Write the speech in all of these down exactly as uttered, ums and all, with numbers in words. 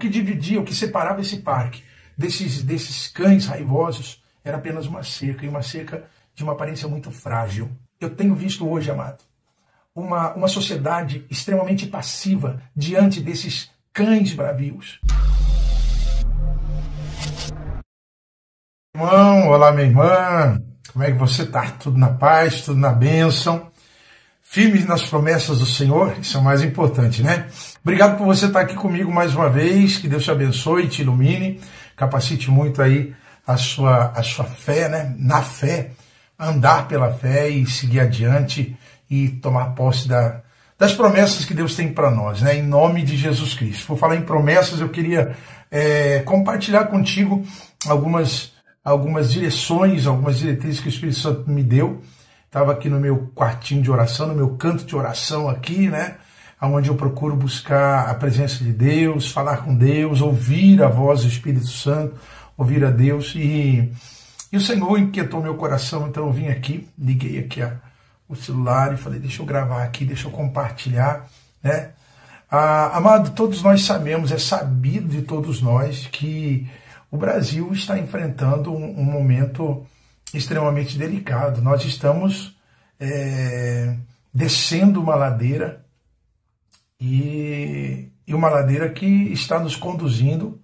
que dividia, o que separava esse parque desses, desses cães raivosos era apenas uma cerca, e uma cerca de uma aparência muito frágil. Eu tenho visto hoje, amado, uma, uma sociedade extremamente passiva diante desses cães bravios. Irmão, olá minha irmã, como é que você está? Tudo na paz, tudo na bênção, firmes nas promessas do Senhor, isso é o mais importante, né? Obrigado por você estar aqui comigo mais uma vez, que Deus te abençoe, te ilumine, capacite muito aí a sua, a sua fé, né? Na fé, andar pela fé e seguir adiante e tomar posse da, das promessas que Deus tem para nós, né? Em nome de Jesus Cristo. Por falar em promessas, eu queria é, compartilhar contigo algumas, algumas direções, algumas diretrizes que o Espírito Santo me deu. Estava aqui no meu quartinho de oração, no meu canto de oração aqui, né? Onde eu procuro buscar a presença de Deus, falar com Deus, ouvir a voz do Espírito Santo, ouvir a Deus. E, e o Senhor inquietou meu coração, então eu vim aqui, liguei aqui a, o celular e falei, deixa eu gravar aqui, deixa eu compartilhar, né? Ah, amado, todos nós sabemos, é sabido de todos nós que o Brasil está enfrentando um, um momento extremamente delicado. Nós estamos é, descendo uma ladeira e, e uma ladeira que está nos conduzindo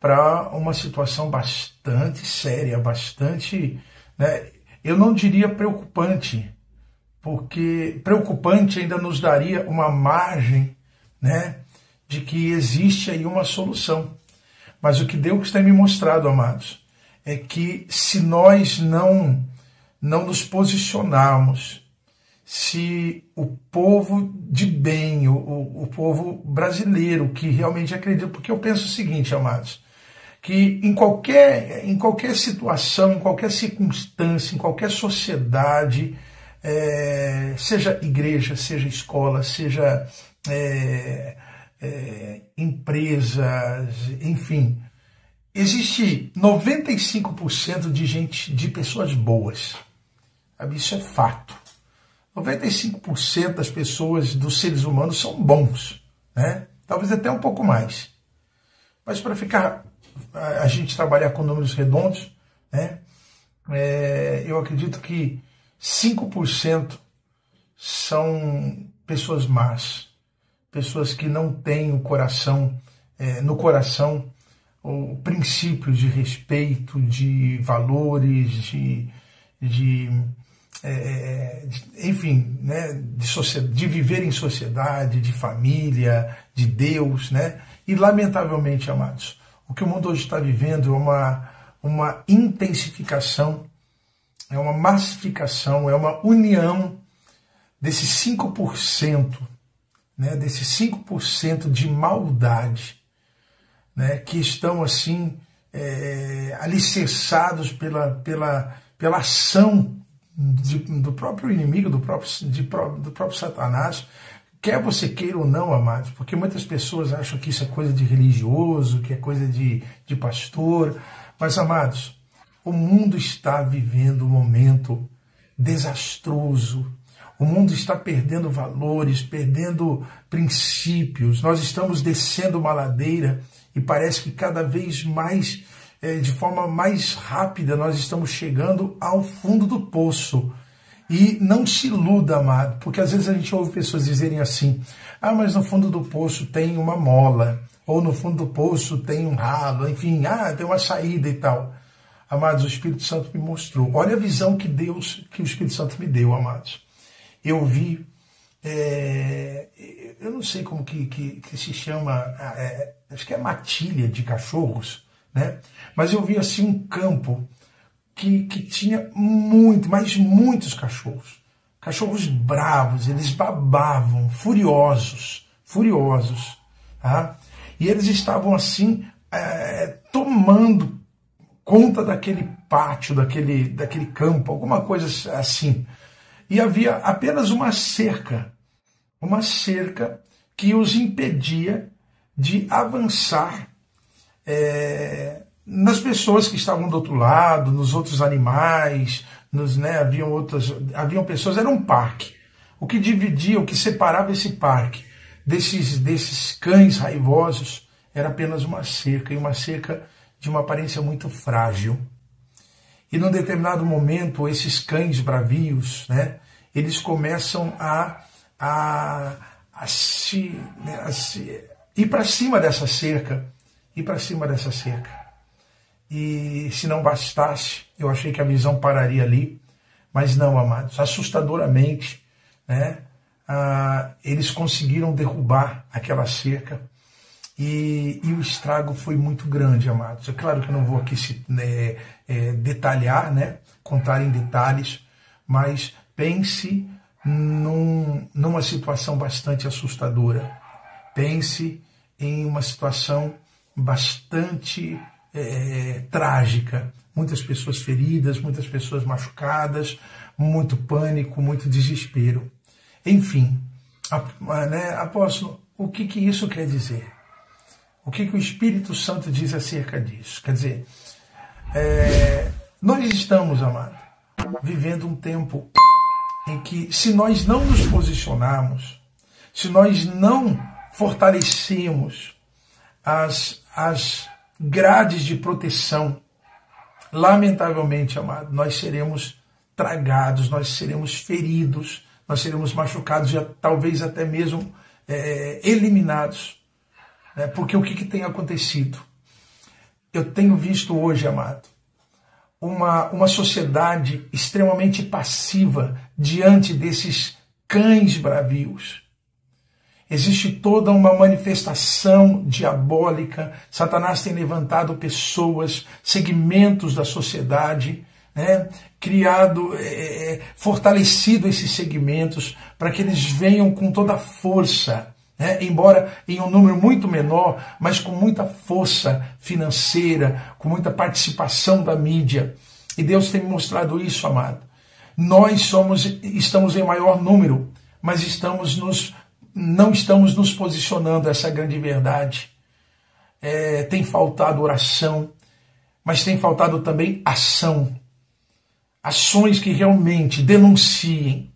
para uma situação bastante séria, bastante, né, eu não diria preocupante, porque preocupante ainda nos daria uma margem, né, de que existe aí uma solução. Mas o que Deus tem me mostrado, amados, é que se nós não, não nos posicionarmos, se o povo de bem, o, o povo brasileiro que realmente acredita, porque eu penso o seguinte, amados, que em qualquer, em qualquer situação, em qualquer circunstância, em qualquer sociedade, é, seja igreja, seja escola, seja é, é, empresas, enfim, existe noventa e cinco por cento de gente, de pessoas boas. Sabe? Isso é fato. noventa e cinco por cento das pessoas, dos seres humanos, são bons, né? Talvez até um pouco mais. Mas para ficar, a gente trabalhar com números redondos, né? É, eu acredito que cinco por cento são pessoas más, pessoas que não têm o coração, é, no coração, o princípio de respeito, de valores, de, de, é, de enfim, né, de, de viver em sociedade, de família, de Deus, né? E lamentavelmente, amados, o que o mundo hoje está vivendo é uma, uma intensificação, é uma massificação, é uma união desses cinco por cento, né, desses cinco por cento de maldade, né, que estão assim é, alicerçados pela, pela, pela ação de, do próprio inimigo, do próprio, de, do próprio Satanás, quer você queira ou não, amados, porque muitas pessoas acham que isso é coisa de religioso, que é coisa de, de pastor, mas, amados, o mundo está vivendo um momento desastroso. O mundo está perdendo valores, perdendo princípios. Nós estamos descendo uma ladeira e parece que cada vez mais, é, de forma mais rápida, nós estamos chegando ao fundo do poço. E não se iluda, amado, porque às vezes a gente ouve pessoas dizerem assim, ah, mas no fundo do poço tem uma mola, ou no fundo do poço tem um ralo, enfim, ah, tem uma saída e tal. Amados, o Espírito Santo me mostrou. Olha a visão que Deus, que o Espírito Santo me deu, amados. Eu vi, é, eu não sei como que, que, que se chama, é, acho que é matilha de cachorros, né? Mas eu vi assim um campo que, que tinha muito, mas muitos cachorros. Cachorros bravos, eles babavam, furiosos, furiosos. Tá? E eles estavam assim, é, tomando conta daquele pátio, daquele, daquele campo, alguma coisa assim. E havia apenas uma cerca, uma cerca que os impedia de avançar é, nas pessoas que estavam do outro lado, nos outros animais, nos, né, haviam outras, haviam pessoas, era um parque. O que dividia, o que separava esse parque desses, desses cães raivosos era apenas uma cerca, e uma cerca de uma aparência muito frágil. E num determinado momento, esses cães bravios, né, eles começam a, a, a, se, né, a se, ir para cima dessa cerca, ir para cima dessa cerca. E se não bastasse, eu achei que a visão pararia ali, mas não, amados, assustadoramente, né, ah, eles conseguiram derrubar aquela cerca. E, e o estrago foi muito grande, amados. É claro que eu não vou aqui se, né, é, detalhar, né, contar em detalhes, mas pense num, numa situação bastante assustadora. Pense em uma situação bastante é, trágica. Muitas pessoas feridas, muitas pessoas machucadas, muito pânico, muito desespero. Enfim, a, né, apóstolo, o que, que isso quer dizer? O que, que o Espírito Santo diz acerca disso? Quer dizer, é, nós estamos, amado, vivendo um tempo em que, se nós não nos posicionarmos, se nós não fortalecemos as, as grades de proteção, lamentavelmente, amado, nós seremos tragados, nós seremos feridos, nós seremos machucados e talvez até mesmo é, eliminados. Porque o que, que tem acontecido? Eu tenho visto hoje, amado, uma, uma sociedade extremamente passiva diante desses cães bravios. Existe toda uma manifestação diabólica, Satanás tem levantado pessoas, segmentos da sociedade, né, criado, é, fortalecido esses segmentos para que eles venham com toda a força, É, embora em um número muito menor, mas com muita força financeira, com muita participação da mídia. E Deus tem mostrado isso, amado. Nós somos, estamos em maior número, mas estamos nos, não estamos nos posicionando, essa grande verdade. É, tem faltado oração, mas tem faltado também ação. Ações que realmente denunciem,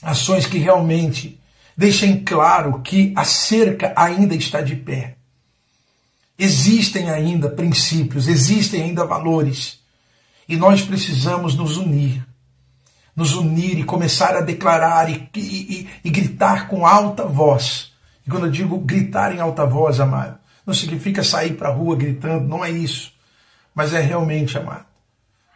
ações que realmente deixem claro que a cerca ainda está de pé. Existem ainda princípios, existem ainda valores. E nós precisamos nos unir. Nos unir e começar a declarar e, e, e, e gritar com alta voz. E quando eu digo gritar em alta voz, amado, não significa sair para a rua gritando, não é isso. Mas é realmente, amado,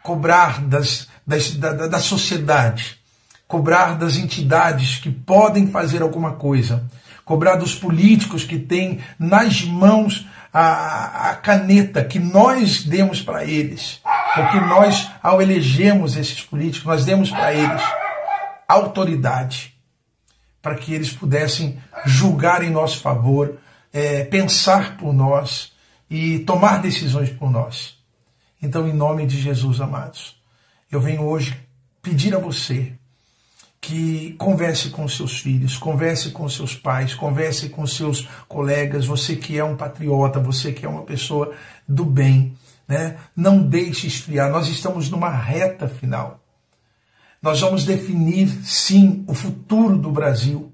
cobrar das, das, da, da, da sociedade, cobrar das entidades que podem fazer alguma coisa, cobrar dos políticos que têm nas mãos a, a caneta que nós demos para eles, porque nós, ao elegermos esses políticos, nós demos para eles autoridade, para que eles pudessem julgar em nosso favor, é, pensar por nós e tomar decisões por nós. Então, em nome de Jesus, amados, eu venho hoje pedir a você que converse com seus filhos, converse com seus pais, converse com seus colegas, você que é um patriota, você que é uma pessoa do bem, né? Não deixe esfriar, nós estamos numa reta final. Nós vamos definir, sim, o futuro do Brasil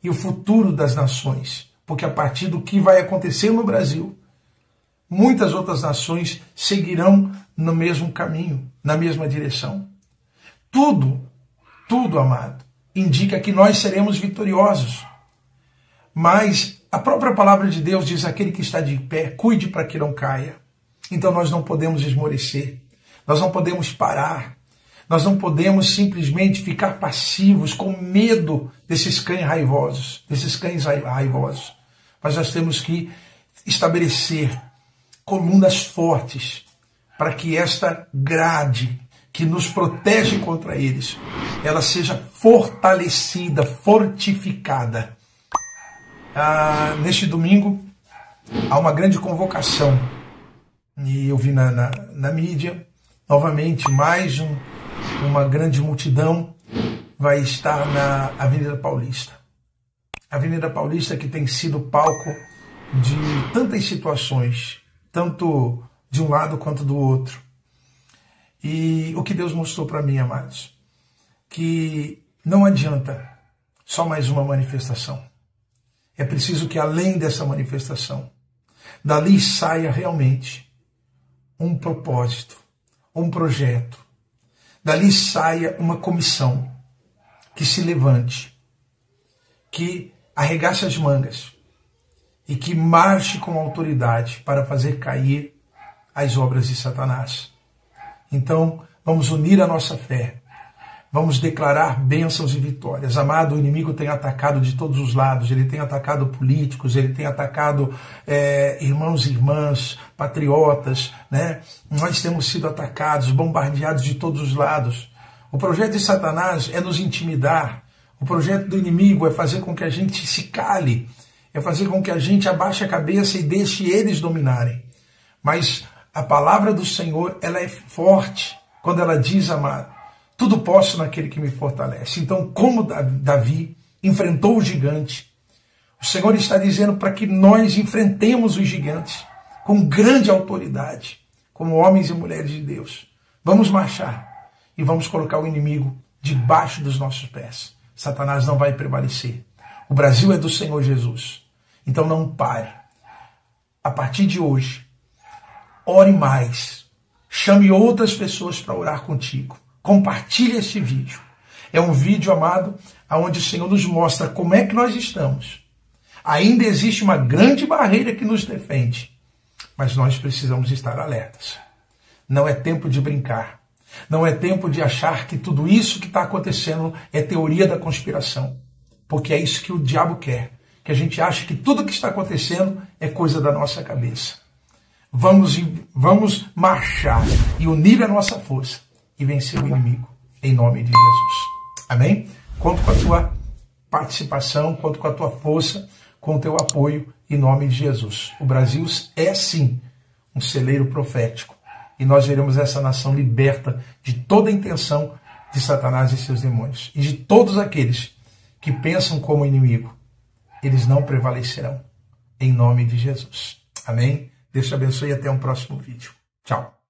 e o futuro das nações, porque a partir do que vai acontecer no Brasil, muitas outras nações seguirão no mesmo caminho, na mesma direção. Tudo Tudo, amado, indica que nós seremos vitoriosos. Mas a própria palavra de Deus diz, aquele que está de pé, cuide para que não caia. Então nós não podemos esmorecer, nós não podemos parar, nós não podemos simplesmente ficar passivos com medo desses cães raivosos, desses cães raivosos. Mas nós temos que estabelecer colunas fortes para que esta grade que nos protege contra eles, ela seja fortalecida, fortificada. Ah, neste domingo, há uma grande convocação. E eu vi na, na, na mídia, novamente, mais um, uma grande multidão vai estar na Avenida Paulista. Avenida Paulista, que tem sido palco de tantas situações, tanto de um lado quanto do outro. E o que Deus mostrou para mim, amados, que não adianta só mais uma manifestação. É preciso que, além dessa manifestação, dali saia realmente um propósito, um projeto. Dali saia uma comissão que se levante, que arregace as mangas e que marche com autoridade para fazer cair as obras de Satanás. Então, vamos unir a nossa fé. Vamos declarar bênçãos e vitórias. Amado, o inimigo tem atacado de todos os lados. Ele tem atacado políticos, ele tem atacado é, irmãos e irmãs, patriotas, né? Nós temos sido atacados, bombardeados de todos os lados. O projeto de Satanás é nos intimidar. O projeto do inimigo é fazer com que a gente se cale, é fazer com que a gente abaixe a cabeça e deixe eles dominarem. Mas a palavra do Senhor, ela é forte quando ela diz, amado, tudo posso naquele que me fortalece. Então, como Davi enfrentou o gigante, o Senhor está dizendo para que nós enfrentemos os gigantes com grande autoridade, como homens e mulheres de Deus. Vamos marchar e vamos colocar o inimigo debaixo dos nossos pés. Satanás não vai prevalecer. O Brasil é do Senhor Jesus. Então não pare. A partir de hoje, ore mais. Chame outras pessoas para orar contigo. Compartilhe este vídeo. É um vídeo, amado, onde o Senhor nos mostra como é que nós estamos. Ainda existe uma grande barreira que nos defende, mas nós precisamos estar alertas. Não é tempo de brincar. Não é tempo de achar que tudo isso que está acontecendo é teoria da conspiração, porque é isso que o diabo quer, que a gente ache que tudo que está acontecendo é coisa da nossa cabeça. Vamos, vamos marchar e unir a nossa força e vencer o inimigo, em nome de Jesus. Amém? Conto com a tua participação, conto com a tua força, com o teu apoio, em nome de Jesus. O Brasil é, sim, um celeiro profético, e nós veremos essa nação liberta de toda a intenção de Satanás e seus demônios, e de todos aqueles que pensam como inimigo. Eles não prevalecerão, em nome de Jesus. Amém? Deus te abençoe e até um próximo vídeo. Tchau.